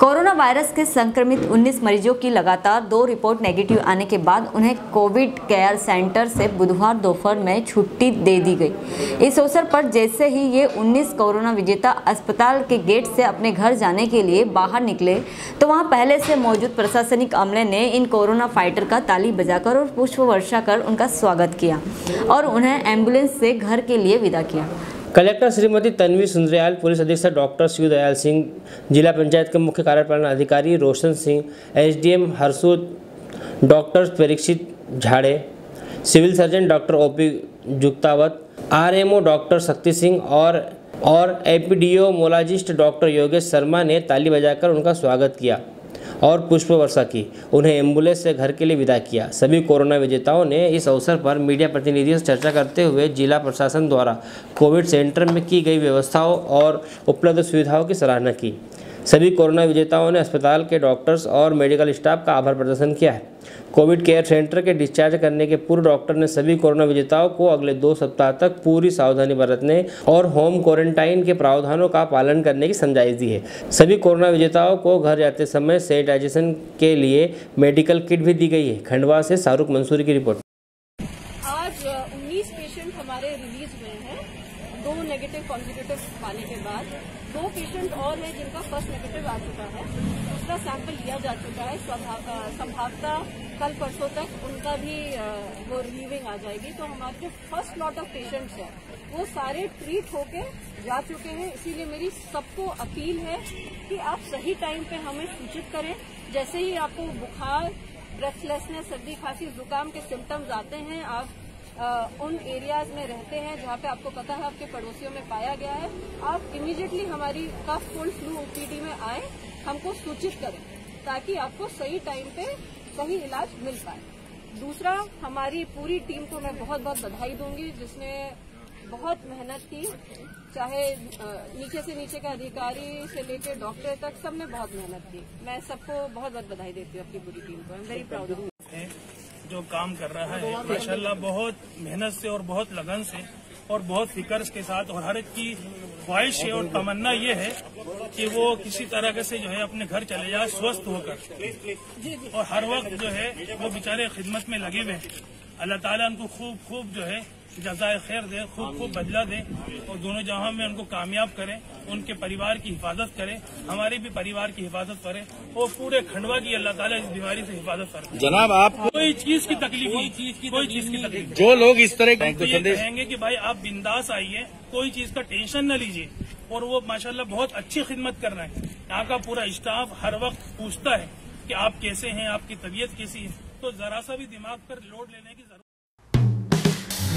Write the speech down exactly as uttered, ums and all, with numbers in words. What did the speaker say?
Corona virus के संक्रमित उन्नीस मरीजों की लगातार दो रिपोर्ट नेगेटिव आने के बाद उन्हें कोविड केयर सेंटर से बुधवार दोपहर में छुट्टी दे दी गई। इस अवसर पर जैसे ही ये उन्नीस कोरोना विजेता अस्पताल के गेट से अपने घर जाने के लिए बाहर निकले तो वहां पहले से मौजूद प्रशासनिक अमले ने इन कोरोना फाइटर का ताली बजाकर और पुष्प वर्षा कर उनका स्वागत किया और उन्हें एम्बुलेंस से घर के लिए विदा किया। कलेक्टर श्रीमती तन्वी सुंद्रयाल, पुलिस अधीक्षक डॉक्टर शिवदयाल सिंह, जिला पंचायत के मुख्य कार्यपालन अधिकारी Roshan Singh, SDM Harsud doctor Parikshit Jhade, civil surgeon doctor O P Jugtawat, RMO doctor Shakti Singh और और एपिडियोमोलॉजिस्ट डॉक्टर योगेश शर्मा ने ताली बजाकर उनका स्वागत किया और पुष्प वर्षा की, उन्हें एम्बुलेंस से घर के लिए विदा किया। सभी कोरोना विजेताओं ने इस अवसर पर मीडिया प्रतिनिधियों से चर्चा करते हुए जिला प्रशासन द्वारा कोविड सेंटर में की गई व्यवस्थाओं और उपलब्ध सुविधाओं की सराहना की। सभी कोरोना विजेताओं ने अस्पताल के डॉक्टर्स और मेडिकल स्टाफ का आभार प्रदर्शन किया है। कोविड केयर सेंटर के डिस्चार्ज करने के पूर्व डॉक्टर ने सभी कोरोना विजेताओं को अगले दो सप्ताह तक पूरी सावधानी बरतने और होम क्वारंटाइन के प्रावधानों का पालन करने की समझाइश दी है। सभी कोरोना विजेताओं को घर जाते समय सैनिटाइजेशन के लिए मेडिकल किट भी दी गई है। खंडवा से शाहरुख मंसूरी की रिपोर्ट। आज उन्नीस पेशेंट हमारे रिलीज हुए हैं, दो नेगेटिव पॉजिटिव पाने के बाद। दो पेशेंट और है जिनका फर्स्ट नेगेटिव आ चुका है, उसका सैंपल लिया जा चुका है। संभावतः कल परसों तक उनका भी वो रिलीविंग आ जाएगी। तो हमारे जो फर्स्ट लॉट ऑफ पेशेंट्स हैं वो सारे ट्रीट होके जा चुके हैं। इसीलिए मेरी सबको अपील है कि आप सही टाइम पे हमें सूचित करें। जैसे ही आपको बुखार, ब्रेथलेसनेस, सर्दी खांसी, जुकाम के सिम्टम्स आते हैं, आप आ, उन एरियाज में रहते हैं जहां पे आपको पता है आपके पड़ोसियों में पाया गया है, आप इमीडिएटली हमारी कफ कोल्ड फ्लू ओपीडी में आए, हमको सूचित करें ताकि आपको सही टाइम पे सही इलाज मिल पाए। दूसरा, हमारी पूरी टीम को मैं बहुत बहुत बधाई दूंगी जिसने बहुत मेहनत की, चाहे नीचे से नीचे के अधिकारी से लेकर डॉक्टर तक, सबने बहुत मेहनत की। मैं सबको बहुत बहुत बधाई देती हूँ अपनी पूरी टीम को। I am very proud of you. जो काम कर रहा है माशाल्लाह बहुत मेहनत से और बहुत लगन से और बहुत फिक्र के साथ, और हर एक की ख्वाहिश है और तमन्ना ये है कि वो किसी तरह से जो है अपने घर चले जाए स्वस्थ होकर, और हर वक्त जो है वो बेचारे खिदमत में लगे हुए हैं। अल्लाह ताला उनको खूब खूब जो है जज़ाए खैर दे, खूब खूब बदला दे और दोनों जहां में उनको कामयाब करें, उनके परिवार की हिफाजत करें, हमारे भी परिवार की हिफाजत करें और पूरे खंडवा की अल्लाह ताला इस बीमारी से हिफाजत करें। जनाब, आप कोई चीज की तकलीफ नहीं, चीज की कोई चीज की तकलीफ, जो लोग इस तरह कहेंगे कि भाई आप बिंदास आइए, कोई चीज का टेंशन न लीजिए। और वो माशाल्लाह बहुत अच्छी खिदमत कर रहे हैं। यहाँ का पूरा स्टाफ हर वक्त पूछता है कि आप कैसे हैं, आपकी तबीयत कैसी है, तो जरा सा भी दिमाग पर लोड लेने की जरूरत।